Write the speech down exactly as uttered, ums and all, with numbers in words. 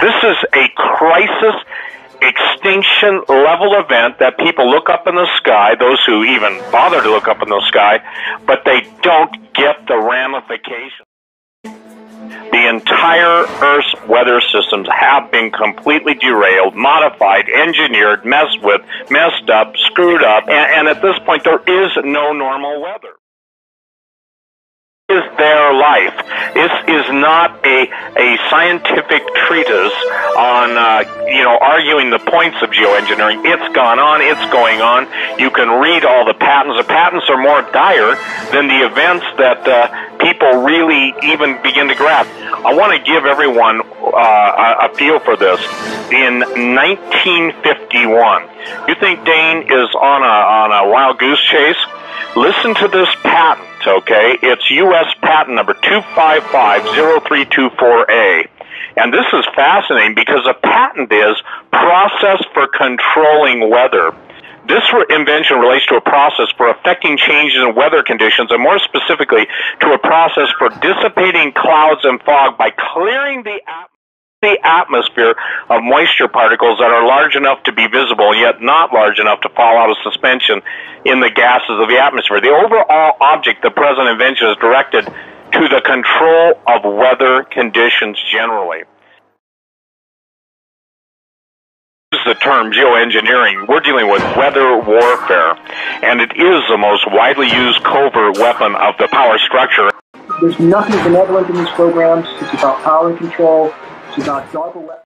This is a crisis, extinction level event that people look up in the sky, those who even bother to look up in the sky, but they don't get the ramifications. The entire Earth's weather systems have been completely derailed, modified, engineered, messed with, messed up, screwed up, and, and at this point there is no normal weather. Is their life. This is not a a scientific treatise on uh, you know arguing the points of geoengineering. It's gone on. It's going on. You can read all the patents. The patents are more dire than the events that uh, people really even begin to grasp. I want to give everyone uh, a feel for this. In nineteen fifty-one, you think Dane is on a on a wild goose chase? Listen to this patent. Okay, it's U S patent number two five five zero three two four A. And this is fascinating because a patent is process for controlling weather. This invention relates to a process for affecting changes in weather conditions, and more specifically to a process for dissipating clouds and fog by clearing the atmosphere. The atmosphere of moisture particles that are large enough to be visible, yet not large enough to fall out of suspension in the gases of the atmosphere. The overall object, the present invention, is directed to the control of weather conditions generally. The term geoengineering, we're dealing with weather warfare, and it is the most widely used covert weapon of the power structure. There's nothing benevolent in these programs. It's about power and control. It's about dark web.